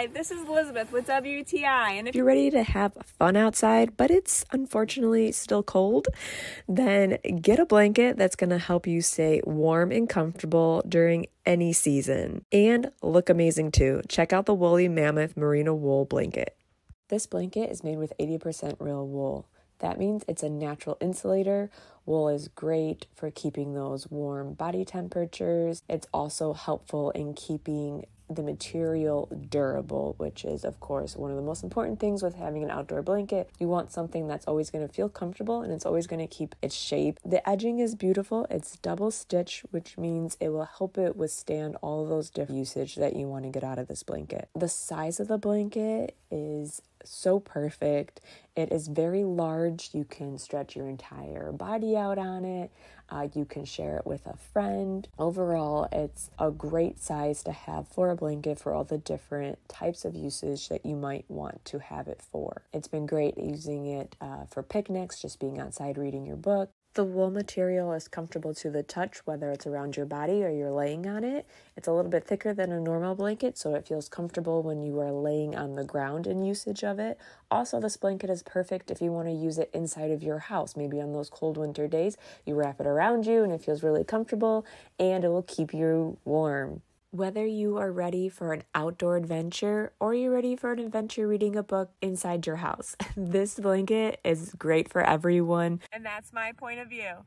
Hi, this is Elizabeth with WTI, and if you're ready to have fun outside, but it's unfortunately still cold, then get a blanket that's going to help you stay warm and comfortable during any season, and look amazing too. Check out the Woolly Mammoth Merino wool blanket. This blanket is made with 80% real wool. That means it's a natural insulator. Wool is great for keeping those warm body temperatures. It's also helpful in keeping the material durable, which is, of course, one of the most important things with having an outdoor blanket. You want something that's always going to feel comfortable and it's always going to keep its shape. The edging is beautiful. It's double stitched, which means it will help it withstand all of those different usage that you want to get out of this blanket. The size of the blanket is so perfect. It is very large. You can stretch your entire body out on it. You can share it with a friend. Overall, it's a great size to have for a blanket for all the different types of usage that you might want to have it for. It's been great using it for picnics, just being outside reading your book. The wool material is comfortable to the touch, whether it's around your body or you're laying on it. It's a little bit thicker than a normal blanket, so it feels comfortable when you are laying on the ground in usage of it. Also, this blanket is perfect if you want to use it inside of your house. Maybe on those cold winter days, you wrap it around you and it feels really comfortable and it will keep you warm. Whether you are ready for an outdoor adventure or you're ready for an adventure reading a book inside your house, this blanket is great for everyone. And that's my point of view.